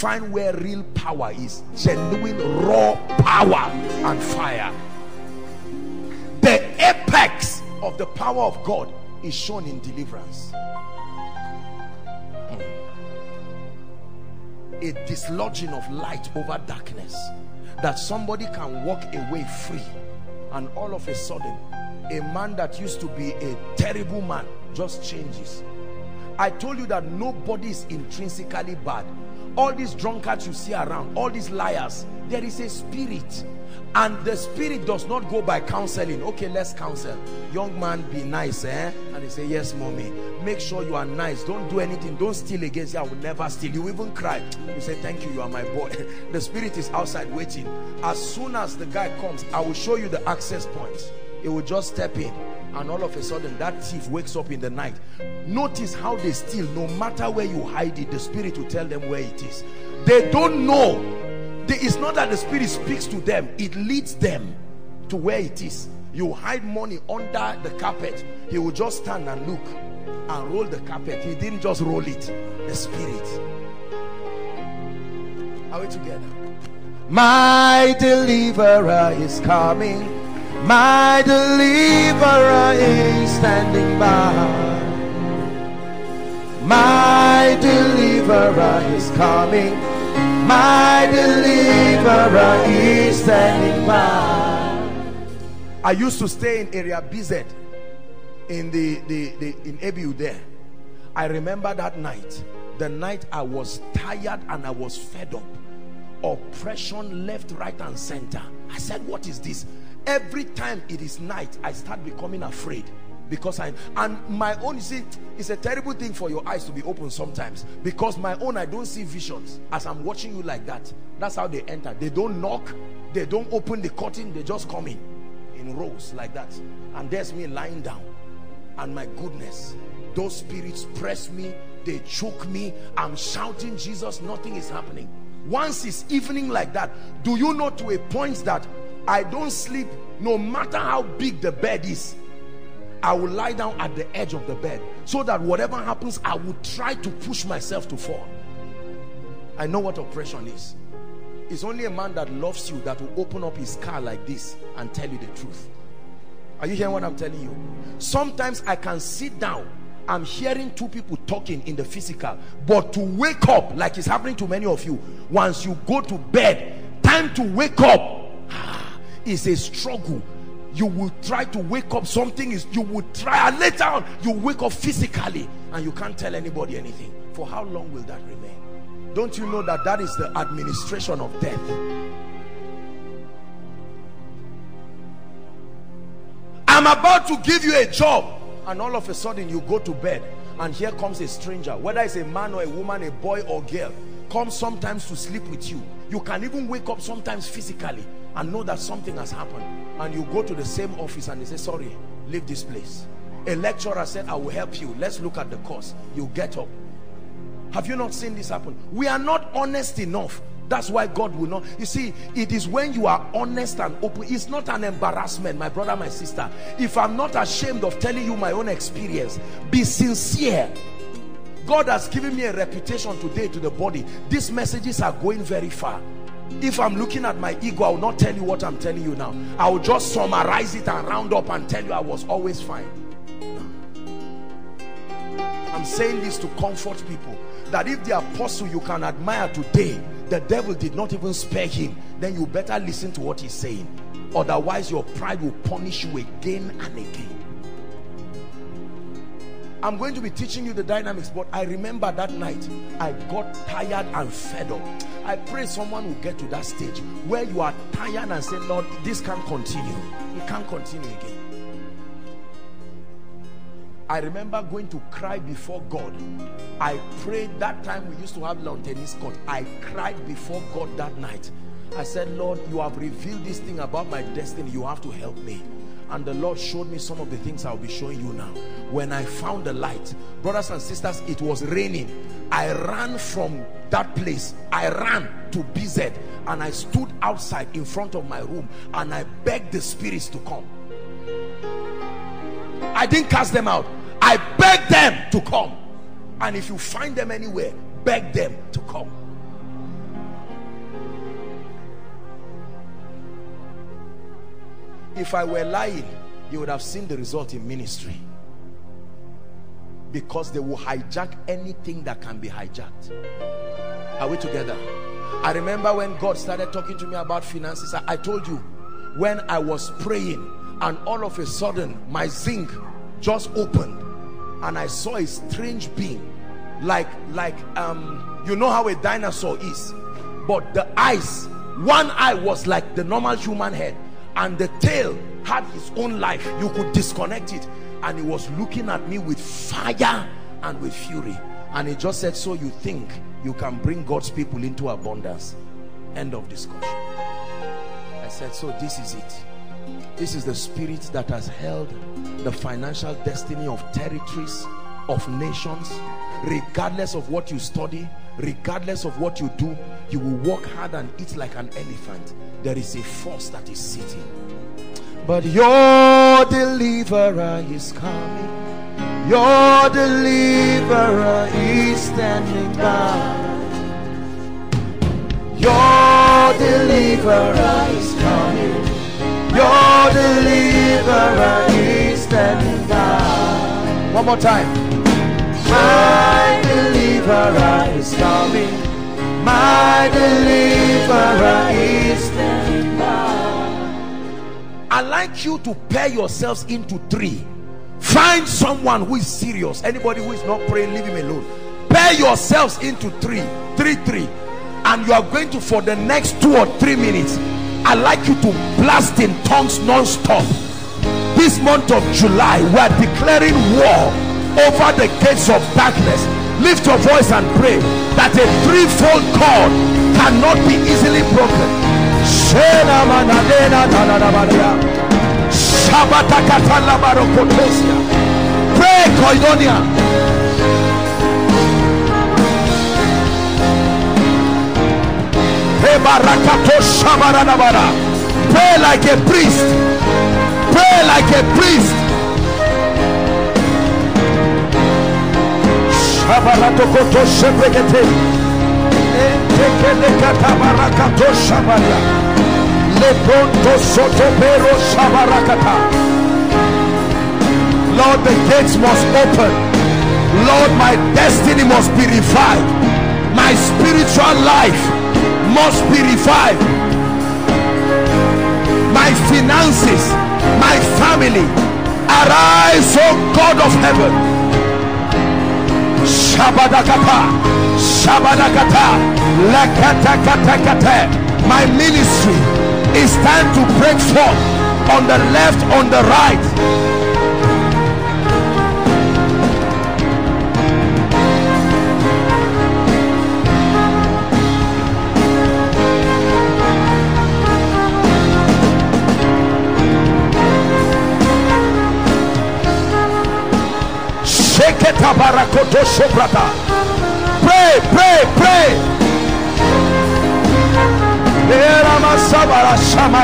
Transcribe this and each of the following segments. find where real power is, genuine raw power and fire. The apex of the power of God is shown in deliverance. A dislodging of light over darkness, that somebody can walk away free, and all of a sudden a man that used to be a terrible man just changes. I told you that nobody is intrinsically bad. All these drunkards you see around, all these liars, there is a spirit, and the spirit does not go by counseling. Okay, let's counsel. Young man, be nice, eh? And they say, yes, mommy. Make sure you are nice. Don't do anything. Don't steal against you. I will never steal. You even cry. You say, thank you, you are my boy. The spirit is outside waiting. As soon as the guy comes, I will show you the access points. It will just step in, and all of a sudden that thief wakes up in the night. Notice how they steal. No matter where you hide it, the spirit will tell them where it is. They don't know. It's not that the spirit speaks to them, it leads them to where it is. You hide money under the carpet, he will just stand and look and roll the carpet. He didn't just roll it, the spirit. Are we together? My deliverer is coming. My deliverer is standing by. My deliverer is coming. My deliverer is standing by. I used to stay in area BZ, in in Abu there. I remember that night, the night I was tired and I was fed up. Oppression left, right and center. I said, what is this? Every time it is night, I start becoming afraid, because and my own, you see, it's a terrible thing for your eyes to be open sometimes, because my own, I don't see visions. As I'm watching you like that, that's how they enter. They don't knock, they don't open the curtain, they just come in rows like that. And there's me lying down, and my goodness, those spirits press me, they choke me. I'm shouting Jesus, nothing is happening. Once it's evening like that, do you know, to a point that I don't sleep. No matter how big the bed is, I will lie down at the edge of the bed, so that whatever happens, I will try to push myself to fall. I know what oppression is. It's only a man that loves you that will open up his car like this and tell you the truth. Are you hearing what I'm telling you? Sometimes I can sit down, I'm hearing two people talking in the physical, but to wake up, like it's happening to many of you, once you go to bed, time to wake up is a struggle. You will try to wake up, something is, you will try, and later on you wake up physically and you can't tell anybody anything. For how long will that remain? Don't you know that that is the administration of death? I'm about to give you a job, and all of a sudden you go to bed and here comes a stranger, whether it's a man or a woman, a boy or girl, comes sometimes to sleep with you. You can even wake up sometimes physically and know that something has happened, and you go to the same office and they say, sorry, leave this place. A lecturer said, I will help you, let's look at the course. You get up. Have you not seen this happen? We are not honest enough. That's why God will not. You see, it is when you are honest and open. It's not an embarrassment, my brother, my sister. If I'm not ashamed of telling you my own experience, be sincere. God has given me a reputation today to the body. These messages are going very far. If I'm looking at my ego, I will not tell you what I'm telling you now. I will just summarize it and round up and tell you I was always fine. I'm saying this to comfort people, that if the apostle you can admire today, the devil did not even spare him, then you better listen to what he's saying. Otherwise, your pride will punish you again and again. I'm going to be teaching you the dynamics, but I remember that night I got tired and fed up. I pray someone will get to that stage where you are tired and say, Lord, this can't continue. It can't continue again. I remember going to cry before God. I prayed. That time we used to have lawn tennis court. I cried before God that night. I said, Lord, you have revealed this thing about my destiny. You have to help me. And the Lord showed me some of the things I'll be showing you now. When I found the light, brothers and sisters, it was raining. I ran from that place. I ran to BZ, and I stood outside in front of my room, and I begged the spirits to come. I didn't cast them out. I begged them to come. And if you find them anywhere, beg them to come. If I were lying, you would have seen the result in ministry, because they will hijack anything that can be hijacked. Are we together? I remember when God started talking to me about finances, I told you, when I was praying and all of a sudden my zinc just opened and I saw a strange being, like you know how a dinosaur is, but the eyes, one eye was like the normal human head and the tail had his own life. You could disconnect it, and he was looking at me with fire and with fury, and he just said, so you think you can bring God's people into abundance? End of discussion. I said, so this is it. This is the spirit that has held the financial destiny of territories, of nations. Regardless of what you study, regardless of what you do, you will work hard and eat like an elephant. There is a force that is sitting. But your deliverer is coming. Your deliverer is standing by. Your deliverer is coming. Your deliverer is standing by. One more time. My deliverer is coming. My deliverer is standing by. I'd like you to pair yourselves into three. Find someone who is serious. Anybody who is not praying, leave him alone. Pair yourselves into three. And you are going to, for the next 2 or 3 minutes, I'd like you to blast in tongues non-stop. This month of July, we are declaring war over the gates of darkness. Lift your voice and pray that a threefold cord cannot be easily broken. Pray, Koinonia. Pray like a priest. Pray like a priest. Lord, the gates must open. Lord, my destiny must be revived. My spiritual life must be revived. My finances, my family. Arise, O God of heaven. My ministry is time to break forth on the left, on the right. Pray. Ebenezer, my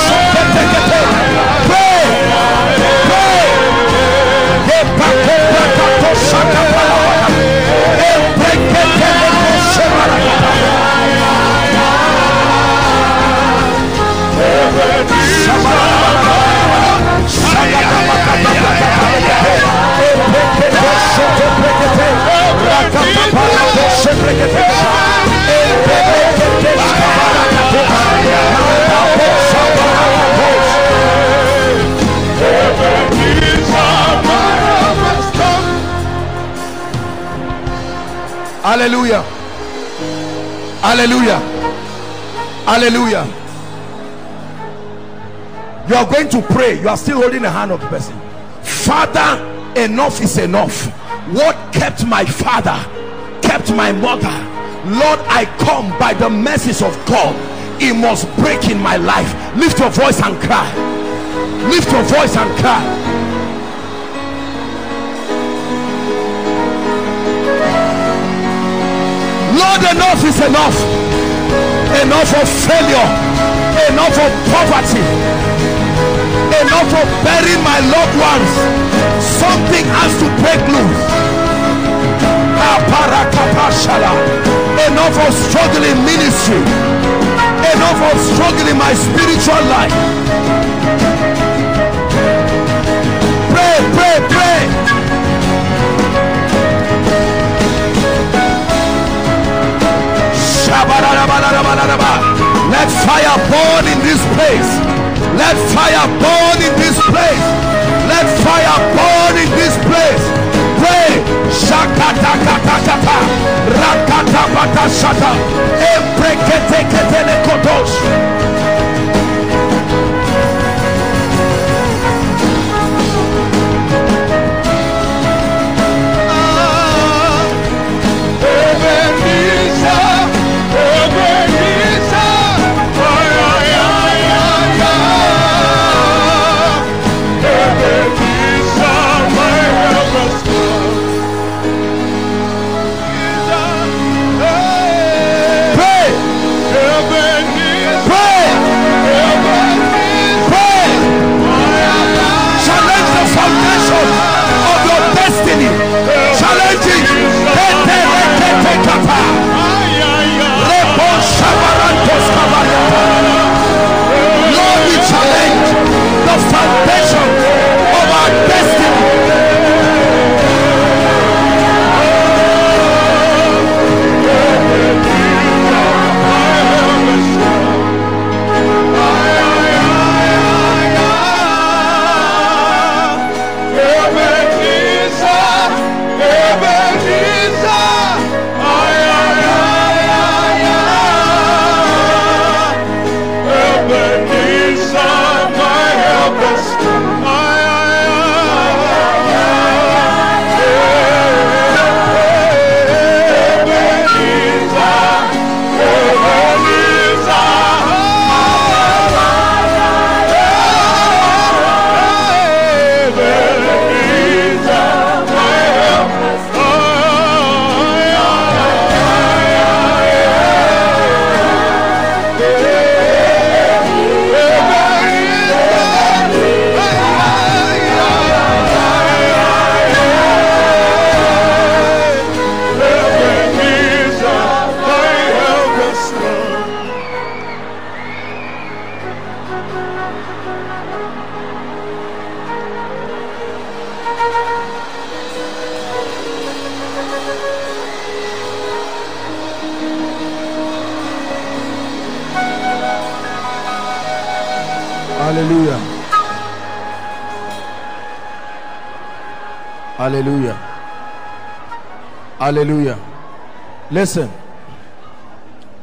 help. Hallelujah. Hallelujah. Hallelujah. You are going to pray. You are still holding the hand of the person. Father, enough is enough. What kept my father, kept my mother. Lord, I come by the mercies of God. It must break in my life. Lift your voice and cry. Lift your voice and cry. Lord, enough is enough. Enough of failure. Enough of poverty. Enough of burying my loved ones. Something has to break loose. Enough of struggling in ministry. Enough of struggling in my spiritual life. Pray, pray, pray. Let fire burn in this place. Let fire burn in this place. Let fire burn in this place. Pray. Hallelujah. Hallelujah. Hallelujah. Listen.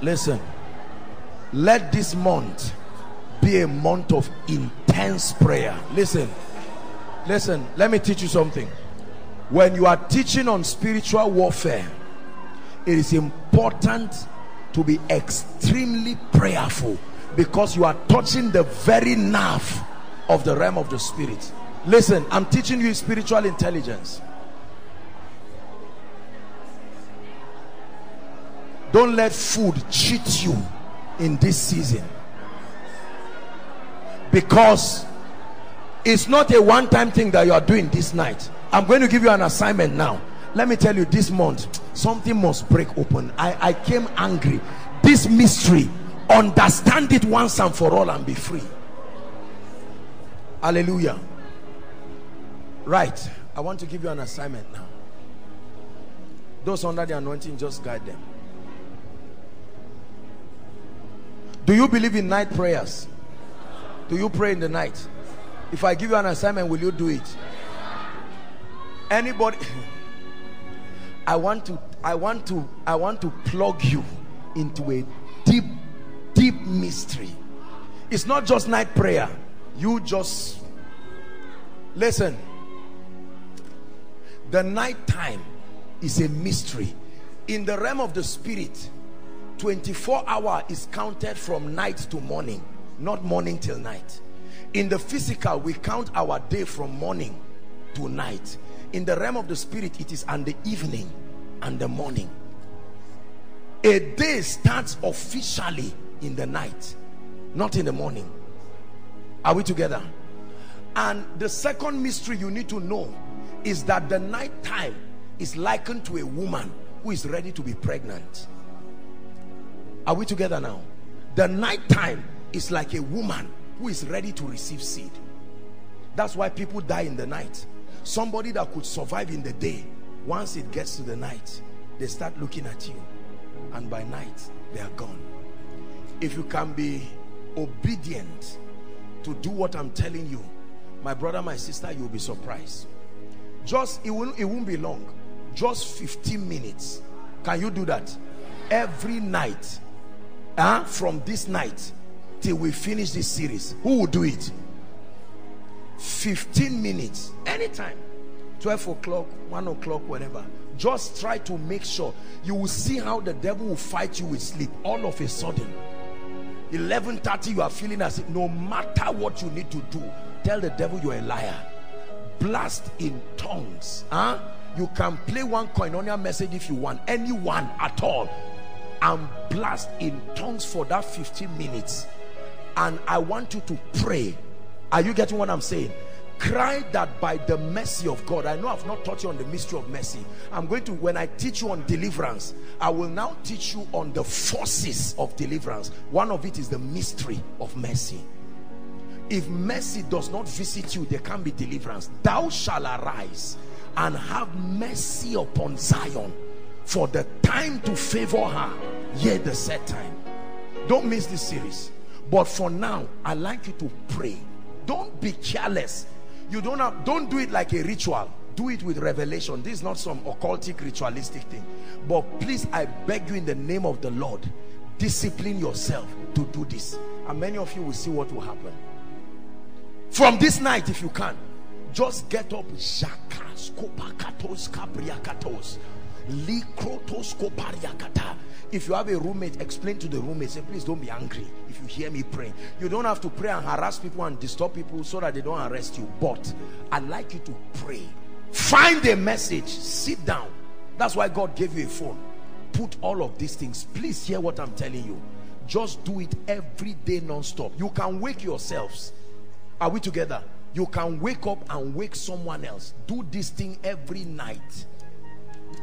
Listen. Let this month be a month of intense prayer. Listen. Listen. Let me teach you something. When you are teaching on spiritual warfare, it is important to be extremely prayerful, because you are touching the very nerve of the realm of the spirit. Listen, I'm teaching you spiritual intelligence. Don't let food cheat you in this season, because it's not a one-time thing that you are doing this night. I'm going to give you an assignment now. Let me tell you, this month something must break open. I came angry. This mystery, understand it once and for all and be free. Hallelujah. Right, I want to give you an assignment now. Those under the anointing, just guide them. Do you believe in night prayers? Do you pray in the night? If I give you an assignment, will you do it? Anybody? I want to I want to plug you into a deep mystery. It's not just night prayer. You just listen. The night time is a mystery. In the realm of the spirit, 24 hours is counted from night to morning, not morning till night. In the physical, we count our day from morning to night. In the realm of the spirit, it is and the evening and the morning. A day starts officially in the night, not in the morning. Are we together? And the second mystery you need to know is that the night time is likened to a woman who is ready to be pregnant. Are we together now? The night time is like a woman who is ready to receive seed. That's why people die in the night. Somebody that could survive in the day, once it gets to the night, they start looking at you, and by night they are gone. If you can be obedient to do what I'm telling you, my brother, my sister, you'll be surprised. Just it won't be long, just 15 minutes. Can you do that every night from this night till we finish this series? Who will do it? 15 minutes anytime, 12 o'clock, 1 o'clock, whenever. Just try to make sure. You will see how the devil will fight you with sleep. All of a sudden, 11:30, you are feeling as if no matter what you need to do, tell the devil you're a liar. Blast in tongues. You can play one Koinonia message if you want, anyone at all, and blast in tongues for that 15 minutes. And I want you to pray. Are you getting what I'm saying? Cry that by the mercy of God. I know I've not taught you on the mystery of mercy. I'm going to, when I teach you on deliverance, I will now teach you on the forces of deliverance. One of it is the mystery of mercy. If mercy does not visit you, there can be deliverance. Thou shall arise and have mercy upon Zion, for the time to favor her, yet the set time. Don't miss this series. But for now, I'd like you to pray. Don't be careless. Don't do it like a ritual. Do it with revelation. This is not some occultic ritualistic thing. But please, I beg you in the name of the Lord, discipline yourself to do this. And many of you will see what will happen. From this night, if you can, just get up. If you have a roommate, explain to the roommate. Say, please don't be angry if you hear me praying. You don't have to pray and harass people and disturb people so that they don't arrest you. But I'd like you to pray. Find a message. Sit down. That's why God gave you a phone. Put all of these things. Please hear what I'm telling you. Just do it every day non-stop. You can wake yourselves. Are we together? You can wake up and wake someone else. Do this thing every night.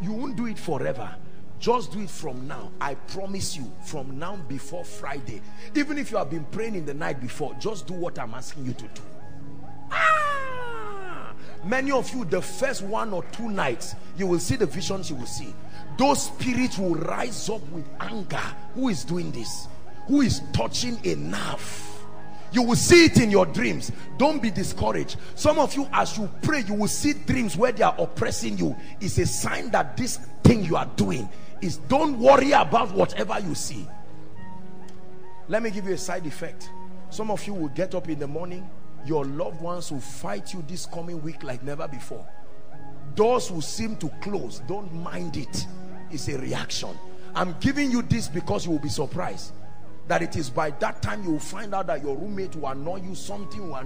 You won't do it forever. Just do it from now. I promise you, from now before Friday, even if you have been praying in the night before, just do what I'm asking you to do. Many of you, the first 1 or 2 nights, you will see the visions you will see. Those spirits will rise up with anger. Who is doing this? Who is touching a nerve? You will see it in your dreams. Don't be discouraged. Some of you, as you pray, you will see dreams where they are oppressing you. It's a sign that this thing you are doing is. Don't worry about whatever you see. Let me give you a side effect. Some of you will get up in the morning. Your loved ones will fight you this coming week like never before. Doors will seem to close. Don't mind it. It's a reaction. I'm giving you this because you will be surprised that it is by that time you will find out that your roommate will annoy you, something will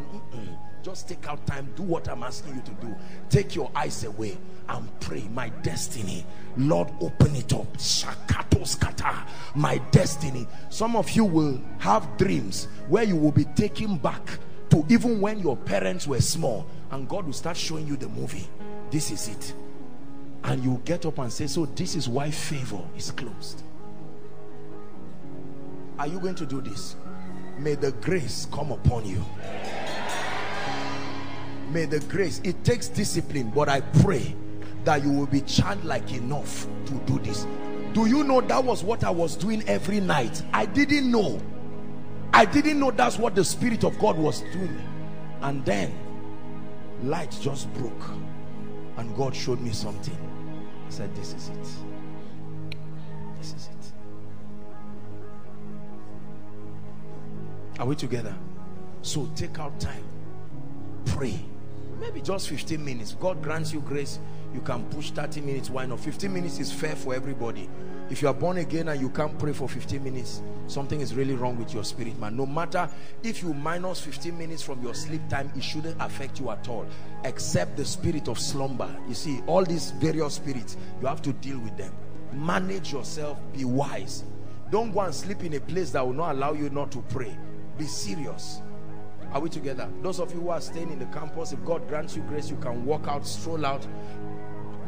Just take out time, do what I'm asking you to do. Take your eyes away and pray. My destiny, Lord, open it up. Shakatos kata, my destiny. Some of you will have dreams where you will be taken back to even when your parents were small, and God will start showing you the movie. This is it. And you get up and say, so this is why favor is closed. Are you going to do this? May the grace come upon you. May the grace. It takes discipline, but I pray that you will be childlike enough to do this. Do you know that was what I was doing every night? I didn't know. I didn't know that's what the Spirit of God was doing. And then light just broke and God showed me something. He said, this is it. This is it. Are we together? So take out time, pray, maybe just 15 minutes. God grants you grace, you can push 30 minutes, why not? 15 minutes is fair for everybody. If you are born again and you can't pray for 15 minutes, something is really wrong with your spirit, man. No matter if you minus 15 minutes from your sleep time, it shouldn't affect you at all, except the spirit of slumber. You see, all these various spirits, you have to deal with them. Manage yourself, be wise. Don't go and sleep in a place that will not allow you not to pray. Be serious. Are we together? Those of you who are staying in the campus, if God grants you grace, you can walk out, stroll out.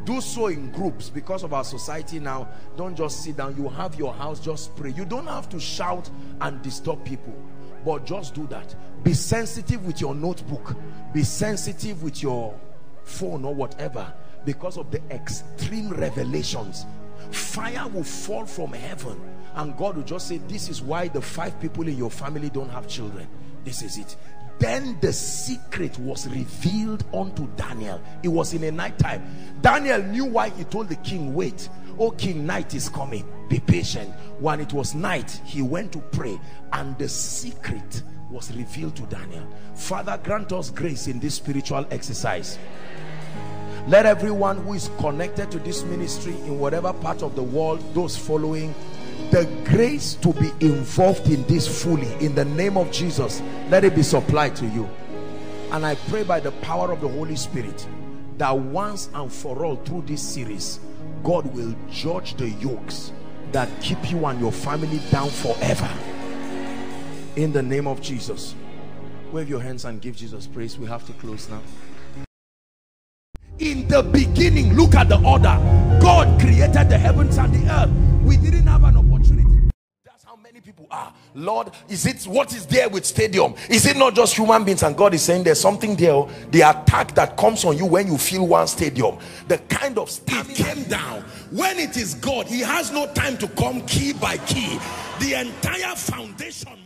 Do so in groups. Because of our society now, don't just sit down. You have your house, just pray. You don't have to shout and disturb people, but just do that. Be sensitive with your notebook. Be sensitive with your phone or whatever, because of the extreme revelations. Fire will fall from heaven and God will just say, this is why the 5 people in your family don't have children. This is it. Then the secret was revealed unto Daniel. It was in a night time. Daniel knew why he told the king, wait, oh king, night is coming, be patient. When it was night, he went to pray and the secret was revealed to Daniel. Father, grant us grace in this spiritual exercise. Let everyone who is connected to this ministry in whatever part of the world, those following, the grace to be involved in this fully, in the name of Jesus, let it be supplied to you. And I pray by the power of the Holy Spirit that once and for all through this series, God will judge the yokes that keep you and your family down forever, in the name of Jesus. Wave your hands and give Jesus praise. We have to close now. In the beginning, look at the order. God created the heavens and the earth. We didn't have an opportunity. That's how many people are. Lord, is it what is there with stadium? Is it not just human beings? And God is saying there's something there. The attack that comes on you when you feel one stadium, the kind of stuff came down. When it is God, he has no time to come key by key. The entire foundation